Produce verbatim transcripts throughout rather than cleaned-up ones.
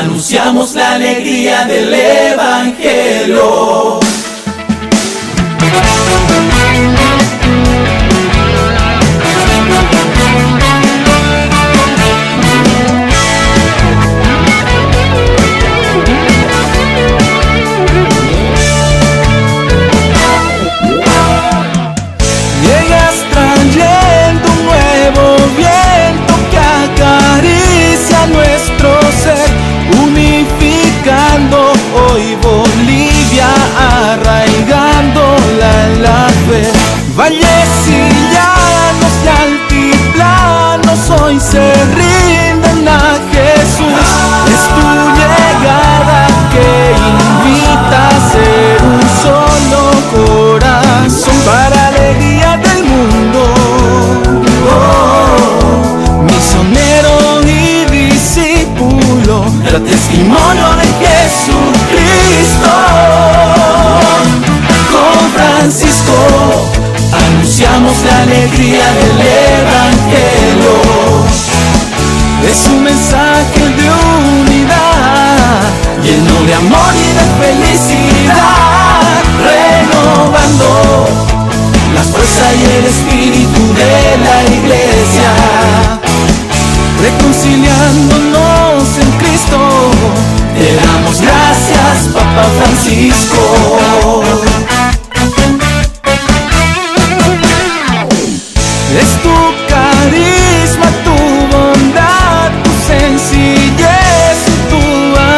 anunciamos la alegría del Evangelio. Valles y llanos y altiplanos hoy se rinden a Jesús. Es tu llegada que invita a ser un solo corazón para alegría del mundo. Oh, misionero y discípulo, el testimonio de Jesucristo. Con Francisco anunciamos la alegría del Evangelio. Es un mensaje de unidad, lleno de amor y de felicidad, renovando la fuerza y el espíritu de la iglesia, reconciliándonos en Cristo. Te damos gracias, Papa Francisco. Es tu carisma, tu bondad, tu sencillez y tu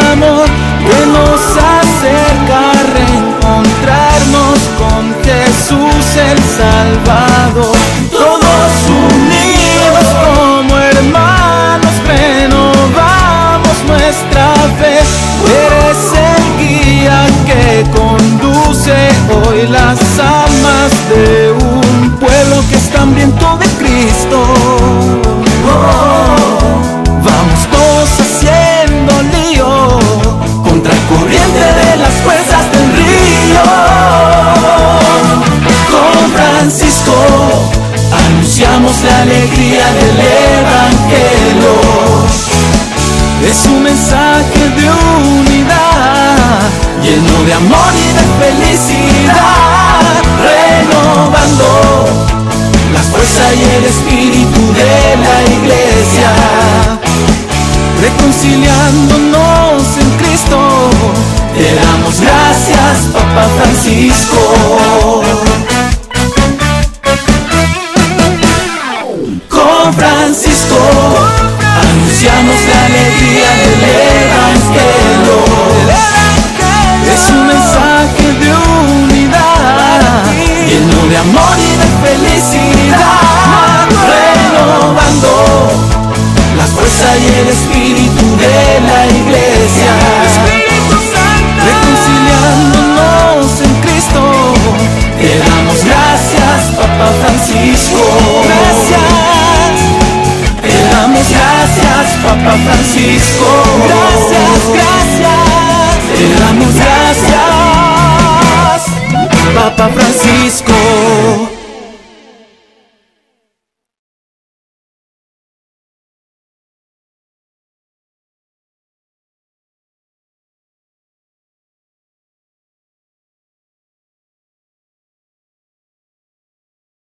amor que nos acerca a reencontrarnos con Jesús el Salvador. Todos unidos como hermanos renovamos nuestra fe. Eres el guía que conduce hoy las almas de un pueblo que está hambriento de Cristo. Oh, vamos todos haciendo lío contra el corriente de las fuerzas del río. Con Francisco anunciamos la alegría del Evangelio. Es un mensaje de unidad, lleno de amor y de felicidad, renovando la fuerza y el espíritu de la iglesia, reconciliándonos en Cristo. Te damos gracias, Papa Francisco. Con Francisco anunciamos la alegría del Evangelio. Es un mensaje de unidad, lleno de amor y de felicidad, y el espíritu de la iglesia, Espíritu Santo, reconciliándonos en Cristo. Te damos gracias, Papa Francisco. Gracias. Te damos gracias, Papa Francisco.